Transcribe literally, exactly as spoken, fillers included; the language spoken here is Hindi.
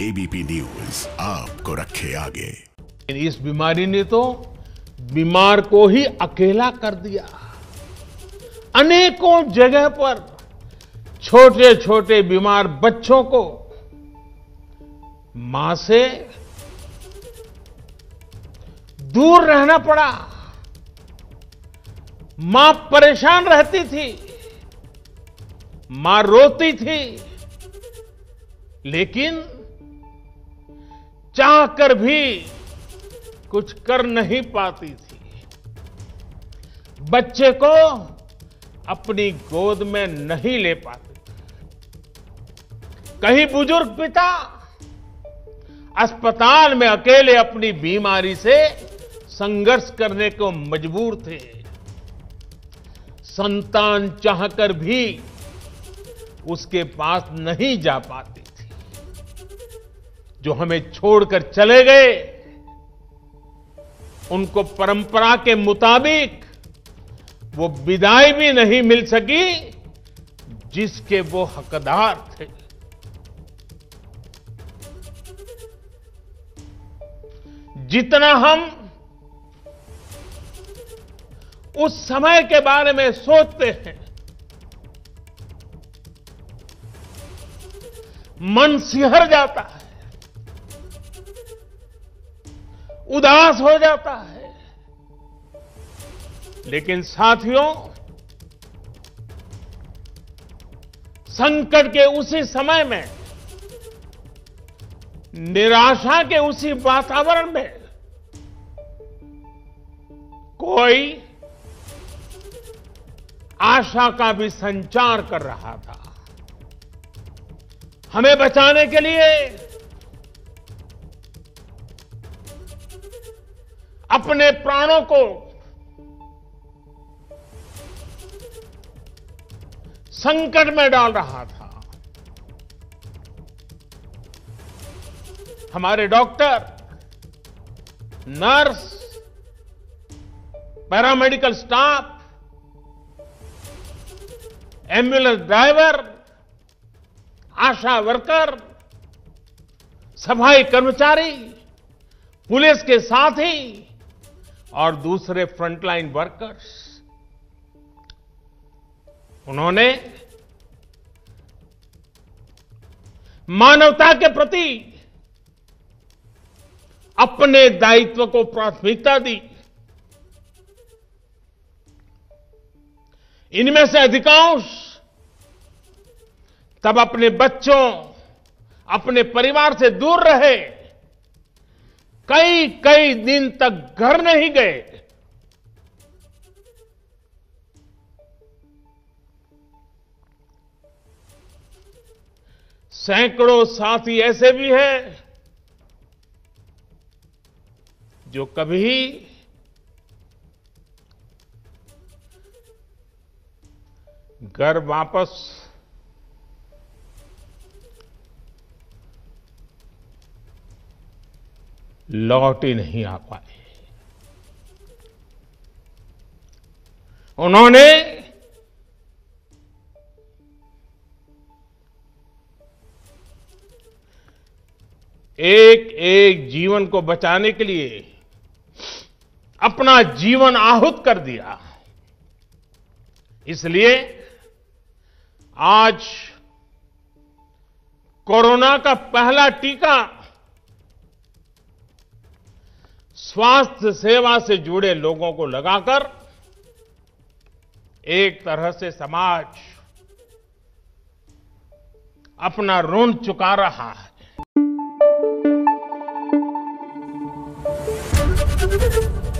एबीपी न्यूज आपको रखे आगे। इस बीमारी ने तो बीमार को ही अकेला कर दिया। अनेकों जगह पर छोटे छोटे बीमार बच्चों को मां से दूर रहना पड़ा। मां परेशान रहती थी, मां रोती थी, लेकिन चाहकर भी कुछ कर नहीं पाती थी। बच्चे को अपनी गोद में नहीं ले पाती। कहीं बुजुर्ग पिता अस्पताल में अकेले अपनी बीमारी से संघर्ष करने को मजबूर थे। संतान चाहकर भी उसके पास नहीं जा पाती थी। जो हमें छोड़कर चले गए, उनको परंपरा के मुताबिक वो विदाई भी नहीं मिल सकी जिसके वो हकदार थे। जितना हम उस समय के बारे में सोचते हैं, मन सिहर जाता है, उदास हो जाता है। लेकिन साथियों, संकट के उसी समय में, निराशा के उसी वातावरण में कोई आशा का भी संचार कर रहा था। हमें बचाने के लिए अपने प्राणों को संकट में डाल रहा था। हमारे doctor, nurse, paramedical staff, ambulance driver, ASHA worker, सफाई कर्मचारी, पुलिस के साथी और दूसरे फ्रंटलाइन वर्कर्स, उन्होंने मानवता के प्रति अपने दायित्व को प्राथमिकता दी। इनमें से अधिकांश तब अपने बच्चों, अपने परिवार से दूर रहे, कई कई दिन तक घर नहीं गए। सैकड़ों साथी ऐसे भी हैं जो कभी घर वापस लौट ही नहीं आ पाए। उन्होंने एक एक जीवन को बचाने के लिए अपना जीवन आहुत कर दिया। इसलिए आज कोरोना का पहला टीका स्वास्थ्य सेवा से जुड़े लोगों को लगाकर एक तरह से समाज अपना ऋण चुका रहा है।